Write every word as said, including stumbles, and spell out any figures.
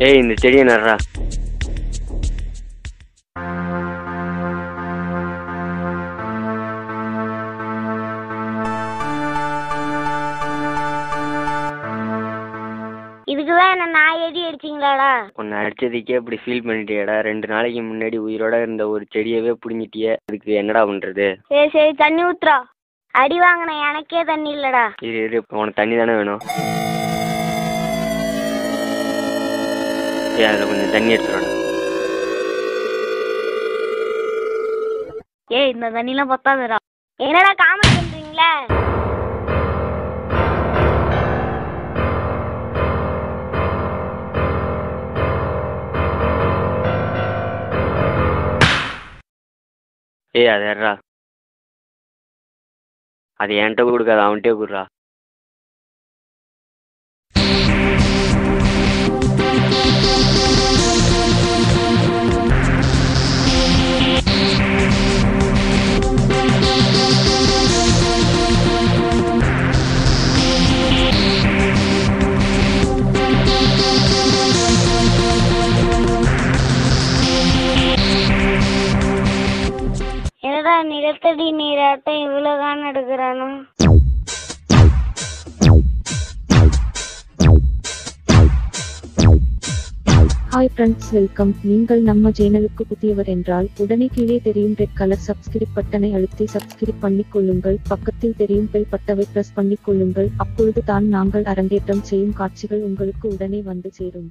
Hey, Neteria Narra. இதுக்குதான் என்ன நான் ஏடி அடிச்சிங்களாடா? உன்னை அடிச்சதுக்கே இப்படி ஃபீல் பண்ணிட்டியடா. ரெண்டு நாளைக்கு முன்னாடி உயிரோட இருந்த ஒரு செடியவே புடிஞ்சிட்டிய, அதுக்கு என்னடா பண்றது? சரி சரி தண்ணி ஊத்துறா. அடி வாங்கின எனக்கே தண்ணி இல்லடா. இரு இரு, உனக்கு தண்ணி தானே வேணும். ஏன் அதில் கொஞ்சம் தண்ணி எடுத்துடா. ஏய், இந்த தண்ணிலாம் பத்தாதுடா. என்னடா காமெண்ட் பண்றீங்களே? ஏய், அது யாரா? அது என்கிட்ட கொடுக்காது, அவன்கிட்டே கொடுறா. நிலத்தடி நீராட்ட இவ்வளவுதான் எடுக்கிறானோ? Hi friends, welcome. நீங்கள் நம்ம சேனலுக்கு புதியவர் என்றால் உடனே கீழே தெரியும் ரெட் கலர் சப்ஸ்கிரைப் பட்டனை அழுத்தி சப்ஸ்கிரைப் பண்ணிக் கொள்ளுங்கள். பக்கத்தில் தெரியும் பெல் பட்டவை பிரஸ் பண்ணிக் கொள்ளுங்கள். அப்பொழுது தான் நாங்கள் அரங்கேற்றம் செய்யும் காட்சிகள் உங்களுக்கு உடனே வந்து சேரும்.